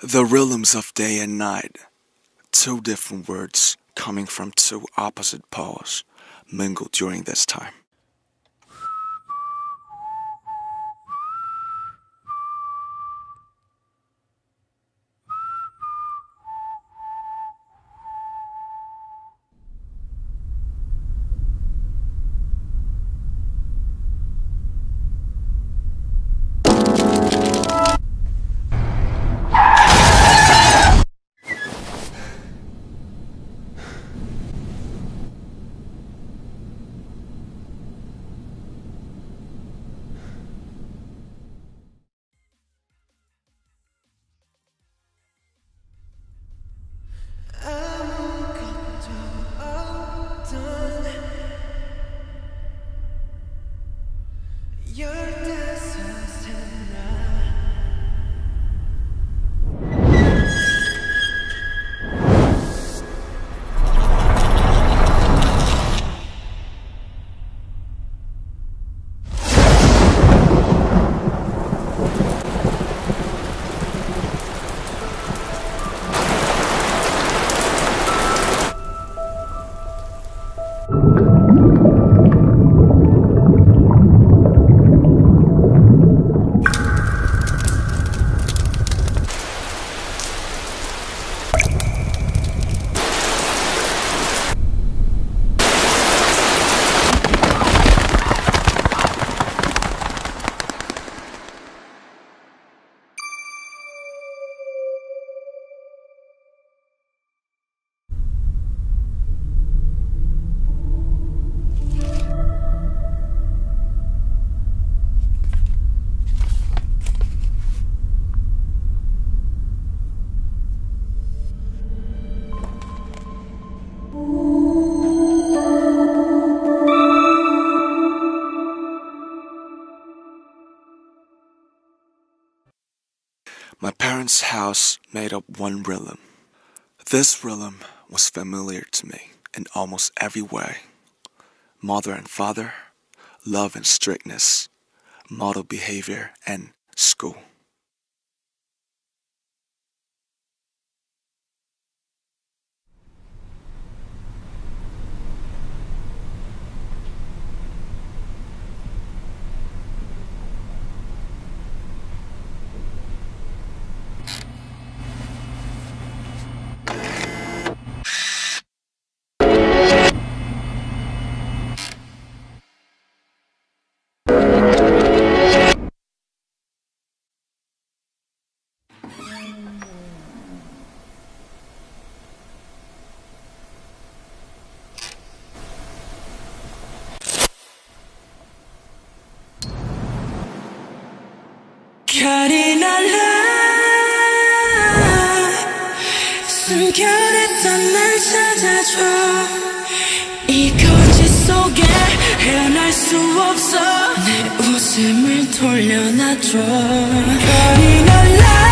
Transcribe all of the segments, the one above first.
The realms of day and night, two different words coming from two opposite poles, mingled during this time. My parents' house made up one realm. This realm was familiar to me in almost every way. Mother and father, love and strictness, model behavior and school. 숨겨냈던 날 찾아줘 이 거짓 속에 헤어날 수 없어 내 웃음을 돌려놔줘 별이 날라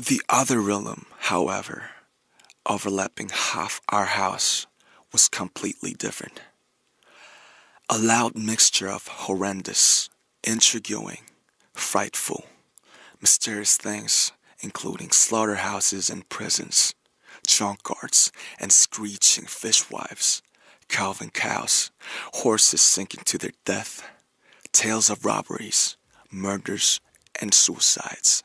The other realm, however, overlapping half our house, was completely different. A loud mixture of horrendous, intriguing, frightful, mysterious things, including slaughterhouses and prisons, junkyards and screeching fishwives, Calvin cows, horses sinking to their death, tales of robberies, murders, and suicides.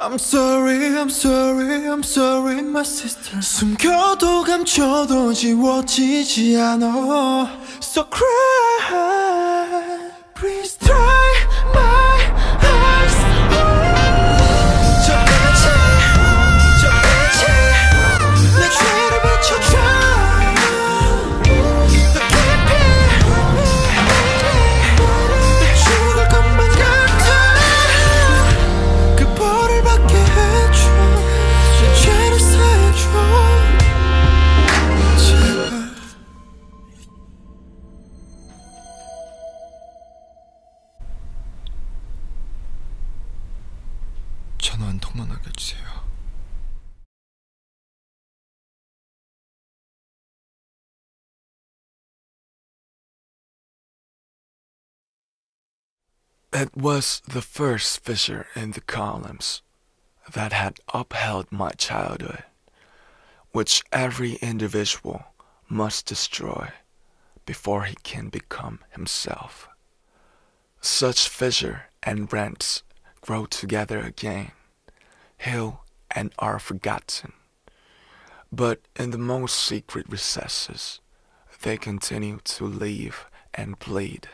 I'm sorry, I'm sorry, I'm sorry, my sister. 숨겨도 감춰도 지워지지 않아. So cry, please dry my eyes. 저 빛에, 저 빛에 내 죄를 비춰줘. It was the first fissure in the columns that had upheld my childhood, which every individual must destroy before he can become himself. Such fissure and rents grow together again, heal and are forgotten, but in the most secret recesses they continue to live and bleed.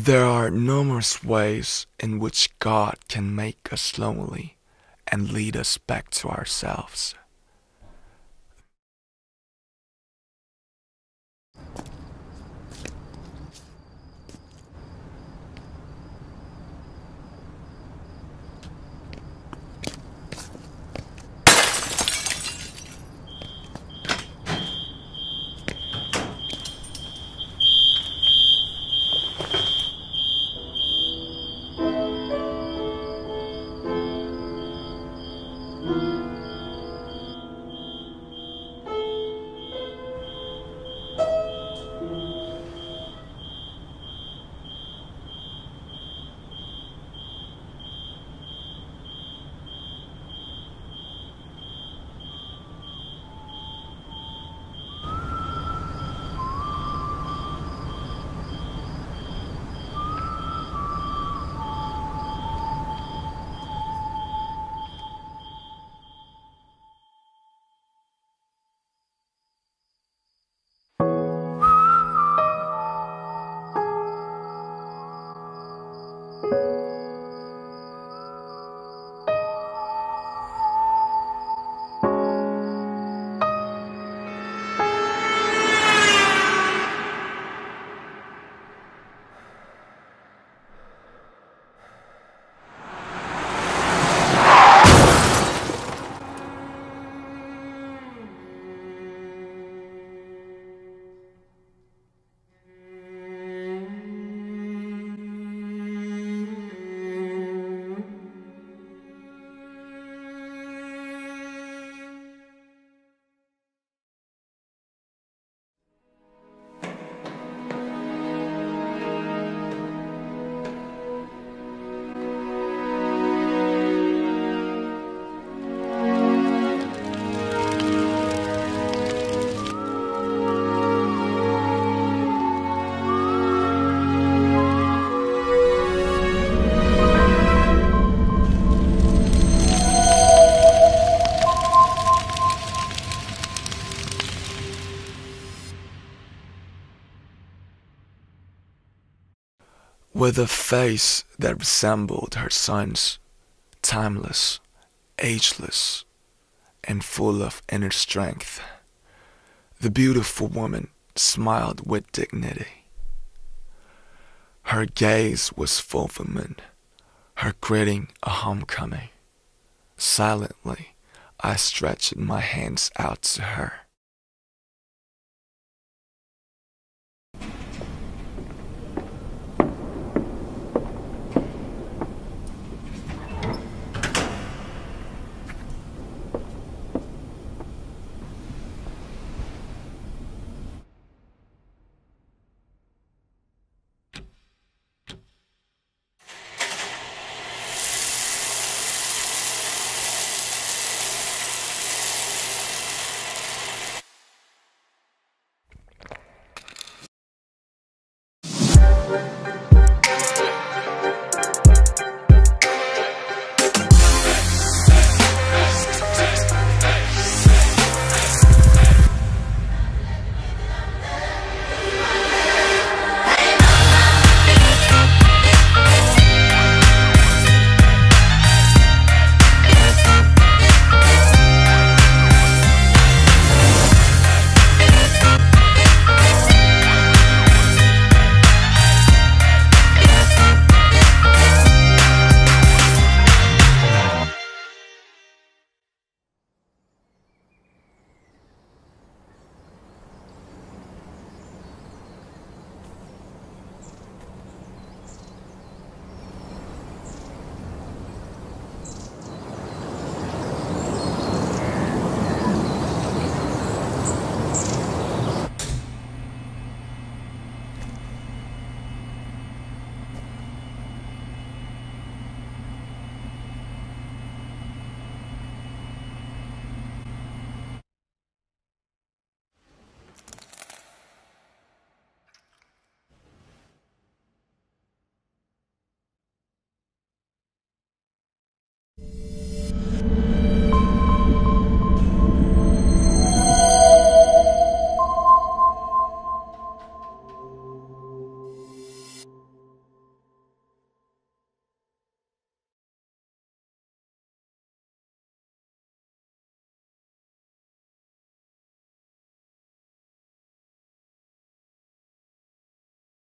There are numerous ways in which God can make us lonely and lead us back to ourselves. With a face that resembled her son's, timeless, ageless, and full of inner strength, the beautiful woman smiled with dignity. Her gaze was fulfillment, her greeting a homecoming. Silently, I stretched my hands out to her.